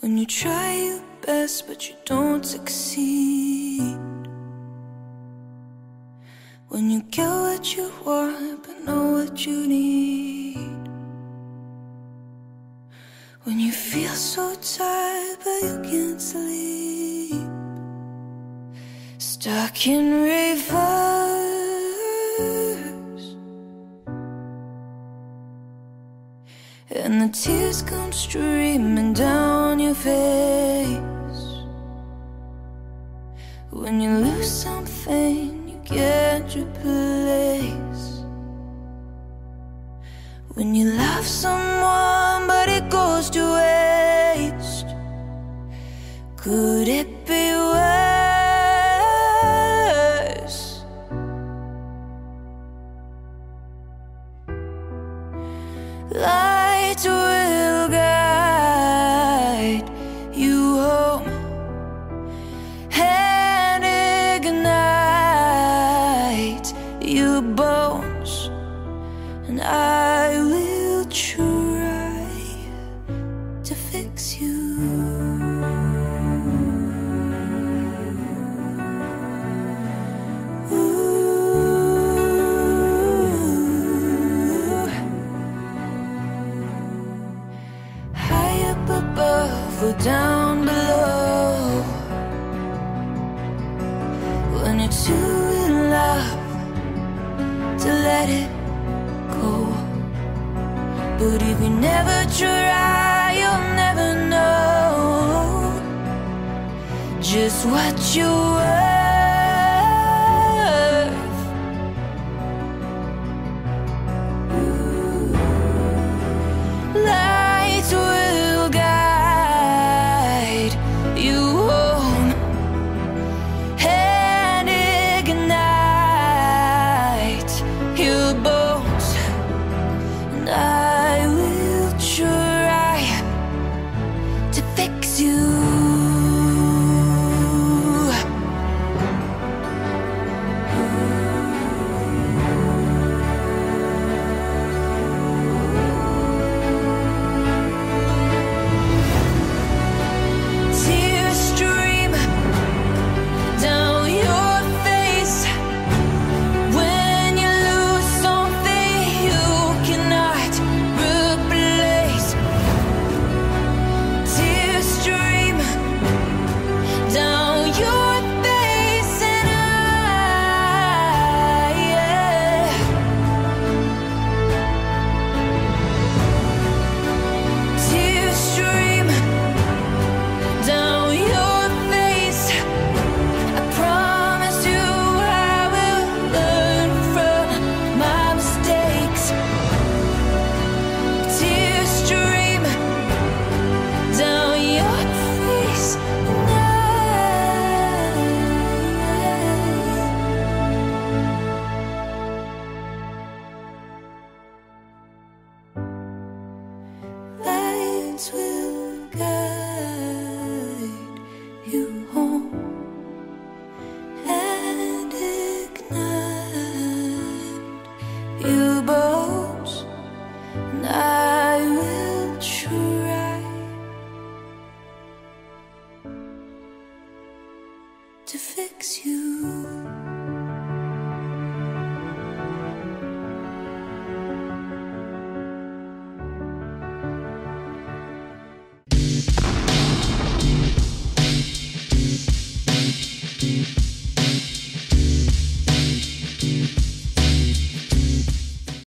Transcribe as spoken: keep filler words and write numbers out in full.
When you try your best but you don't succeed, when you get what you want but not what you need, when you feel so tired but you can't sleep, stuck in reverse, and the tears come streaming down your face. When you lose something you can't replace, when you love someone but it goes to waste, could it be worse? Light will guide you home and ignite your bones, and I will try to fix you. Ooh. High up above or down below, when you're too in love to let it, but if you never try, you'll never know just what you're worth. Ooh. Light will guide you home and ignite your bones, and I will guide you home and ignite your bones, and I will try to fix you.